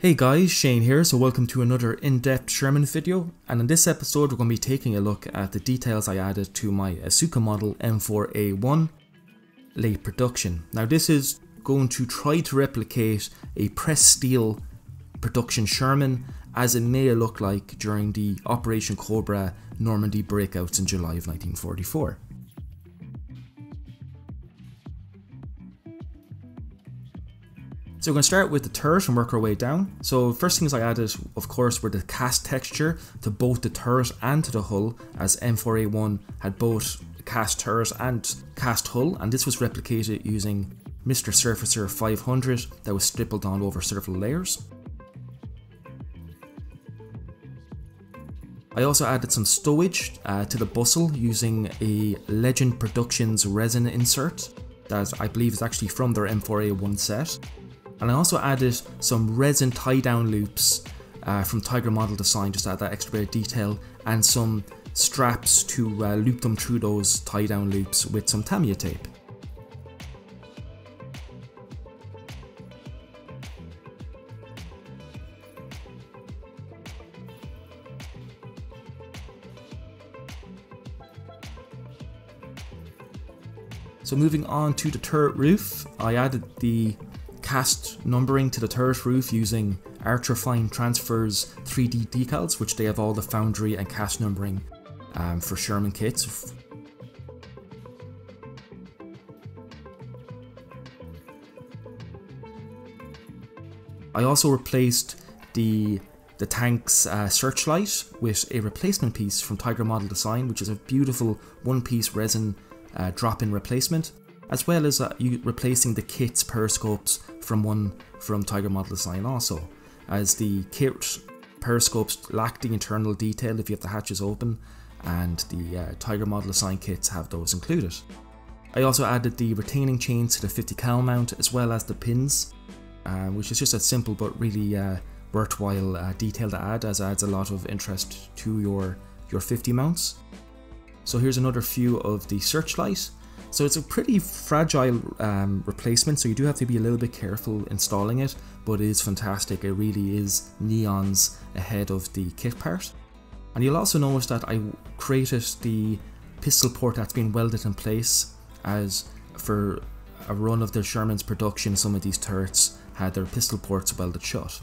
Hey guys, Shane here, so welcome to another in-depth Sherman video, and in this episode we're going to be taking a look at the details I added to my Asuka model M4A1 late production. Now this is going to try to replicate a pressed steel production Sherman as it may look like during the Operation Cobra Normandy breakouts in July of 1944. So we're going to start with the turret and work our way down. So first things I added, of course, were the cast texture to both the turret and to the hull, as M4A1 had both cast turret and cast hull, and this was replicated using Mr. Surfacer 500 that was stippled on over several layers. I also added some stowage to the bustle using a Legend Productions resin insert that I believe is actually from their M4A1 set. And I also added some resin tie-down loops from Tiger Model Design, just to add that extra bit of detail, and some straps to loop them through those tie-down loops with some Tamiya tape. So moving on to the turret roof, I added the cast numbering to the turret roof using Archer Fine Transfers 3D decals, which they have all the foundry and cast numbering for Sherman kits. I also replaced the tank's searchlight with a replacement piece from Tiger Model Design, which is a beautiful one-piece resin drop-in replacement, as well as replacing the kit's periscopes from one from Tiger Model Design also, as the kit periscopes lack the internal detail if you have the hatches open, and the Tiger Model Design kits have those included. I also added the retaining chains to the 50 cal mount, as well as the pins, which is just a simple but really worthwhile detail to add, as it adds a lot of interest to your 50 mounts. So here's another view of the searchlight. So it's a pretty fragile replacement, so you do have to be a little bit careful installing it, but it is fantastic. It really is neons ahead of the kit part. And you'll also notice that I created the pistol port that's been welded in place, as for a run of the Sherman's production, some of these turrets had their pistol ports welded shut.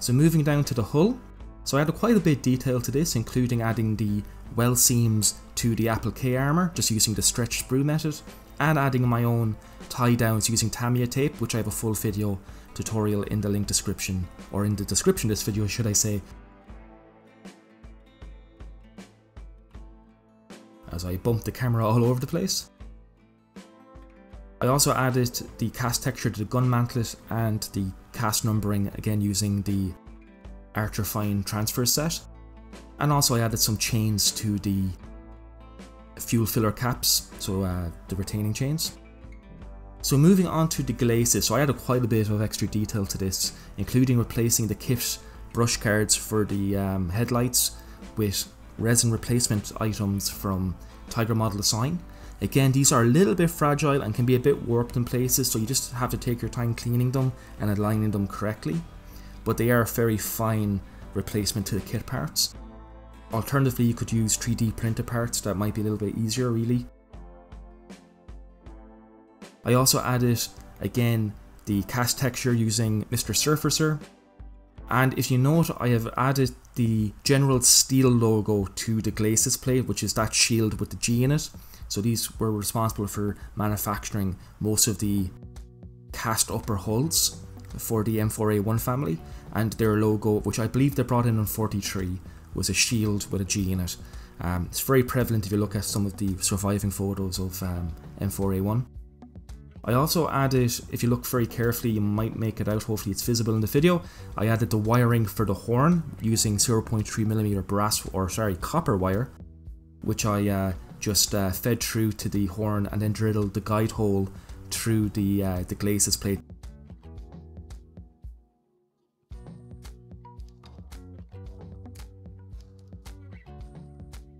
So moving down to the hull, so I added quite a bit of detail to this, including adding the well seams to the appliqué armour, just using the stretch sprue method, and adding my own tie downs using Tamiya tape, which I have a full video tutorial in the link description, or in the description of this video should I say, as I bumped the camera all over the place. I also added the cast texture to the gun mantlet and the cast numbering, again using the Archer Fine Transfer set. And also I added some chains to the fuel filler caps, so the retaining chains. So moving on to the glazes, so I added quite a bit of extra detail to this, including replacing the kit brush cards for the headlights with resin replacement items from Tiger Model Design. Again, these are a little bit fragile and can be a bit warped in places, so you just have to take your time cleaning them and aligning them correctly. But they are a very fine replacement to the kit parts. Alternatively, you could use 3D printed parts, that might be a little bit easier really. I also added, again, the cast texture using Mr. Surfacer. And if you note, I have added the General Steel logo to the glazes plate, which is that shield with the G in it. So these were responsible for manufacturing most of the cast upper hulls for the M4A1 family, and their logo, which I believe they brought in 43, was a shield with a G in it. It's very prevalent if you look at some of the surviving photos of M4A1. I also added, if you look very carefully, you might make it out, hopefully it's visible in the video, I added the wiring for the horn using 0.3mm copper wire, which I just fed through to the horn and then drilled the guide hole through the glazes plate.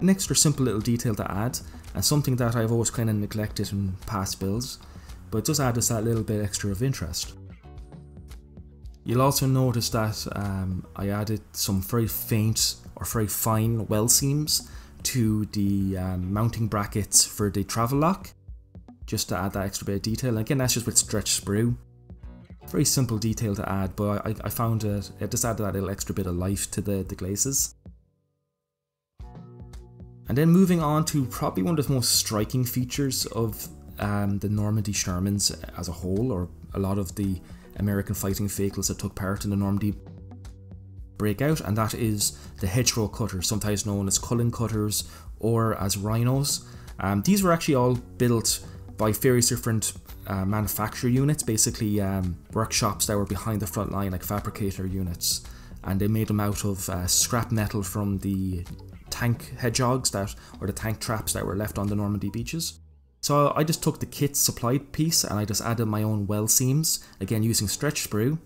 An extra simple little detail to add, and something that I've always kind of neglected in past builds, but it does add us that little bit extra of interest. You'll also notice that I added some very faint or very fine weld seams to the mounting brackets for the travel lock, just to add that extra bit of detail. Again, that's just with stretch sprue. Very simple detail to add, but I found it just added that little extra bit of life to the glazes. And then moving on to probably one of the most striking features of the Normandy Shermans as a whole, or a lot of the American fighting vehicles that took part in the Normandy breakout, and that is the hedgerow cutter, sometimes known as cullen cutters or as rhinos. These were actually all built by various different manufacturer units, basically workshops that were behind the front line, like fabricator units, and they made them out of scrap metal from the tank hedgehogs or the tank traps that were left on the Normandy beaches. So I just took the kit supplied piece and I just added my own weld seams, again using stretch sprue,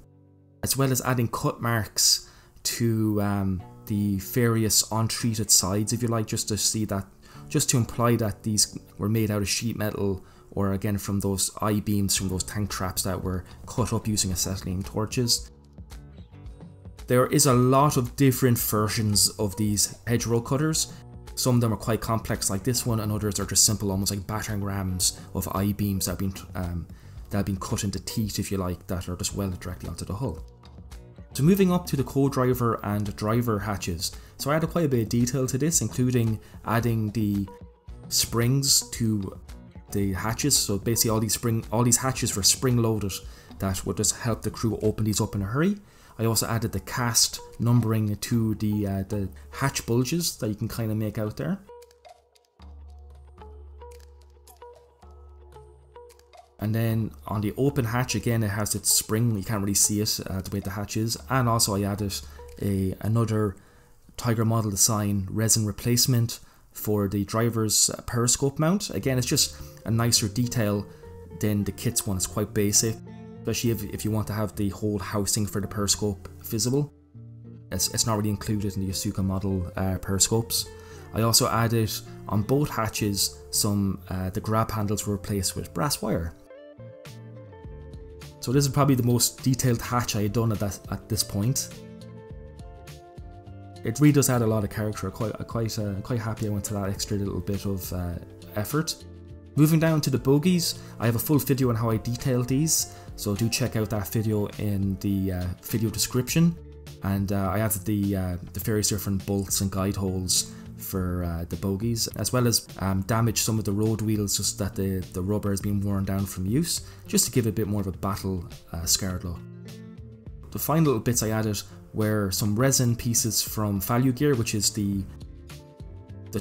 as well as adding cut marks to the various untreated sides, if you like, just to imply that these were made out of sheet metal, or again from those I-beams from those tank traps that were cut up using acetylene torches. There is a lot of different versions of these hedgerow cutters. Some of them are quite complex like this one, and others are just simple, almost like battering rams of I-beams that have been cut into teeth, if you like, that are just welded directly onto the hull. So moving up to the co-driver and driver hatches. So I added quite a bit of detail to this, including adding the springs to the hatches. So basically all these hatches were spring-loaded, that would just help the crew open these up in a hurry. I also added the cast numbering to the hatch bulges that you can kind of make out there. And then on the open hatch, again, it has its spring. You can't really see it the way the hatch is. And also I added another Tiger Model Design resin replacement for the driver's periscope mount. Again, it's just a nicer detail than the kit's one. It's quite basic, especially if you want to have the whole housing for the periscope visible. It's not really included in the Asuka model periscopes. I also added on both hatches some, the grab handles were replaced with brass wire. So this is probably the most detailed hatch I had done at this point. It really does add a lot of character. I'm quite happy I went to that extra little bit of effort. Moving down to the bogies, I have a full video on how I detailed these, so do check out that video in the video description. And I added the various different bolts and guide holes for the bogies, as well as damaged some of the road wheels, just that the rubber has been worn down from use, just to give it a bit more of a battle scarred look. The final little bits I added were some resin pieces from Value Gear, which is the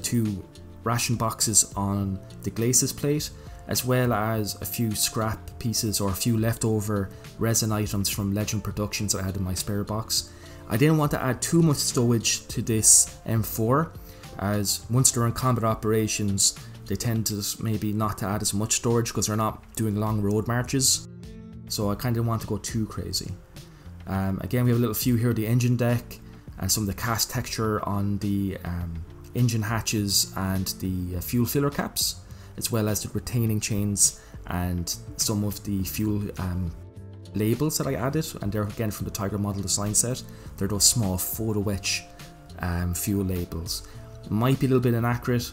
two ration boxes on the glazes plate, as well as a few scrap pieces or a few leftover resin items from Legend Productions that I had in my spare box. I didn't want to add too much stowage to this M4, as once they're in combat operations they tend to maybe not to add as much storage because they're not doing long road marches, so I kind of didn't want to go too crazy. Again, we have a little few here, the engine deck and some of the cast texture on the engine hatches and the fuel filler caps, as well as the retaining chains and some of the fuel labels that I added, and they're again from the Tiger Model Design set. They're those small photo etch fuel labels. Might be a little bit inaccurate,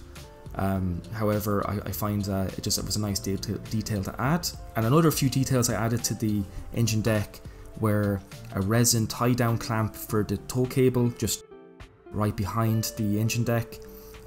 however I find that it was a nice detail to add. And another few details I added to the engine deck were a resin tie down clamp for the tow cable just right behind the engine deck,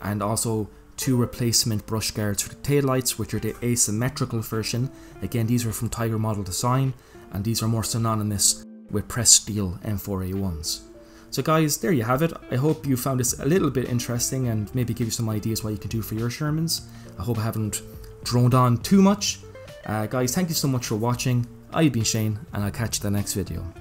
and also two replacement brush guards for the taillights, which are the asymmetrical version. Again, these are from Tiger Model Design, and these are more synonymous with pressed steel M4A1s. So guys, there you have it. I hope you found this a little bit interesting and maybe give you some ideas what you can do for your Shermans. I hope I haven't droned on too much. Guys, thank you so much for watching. I've been Shane, and I'll catch you in the next video.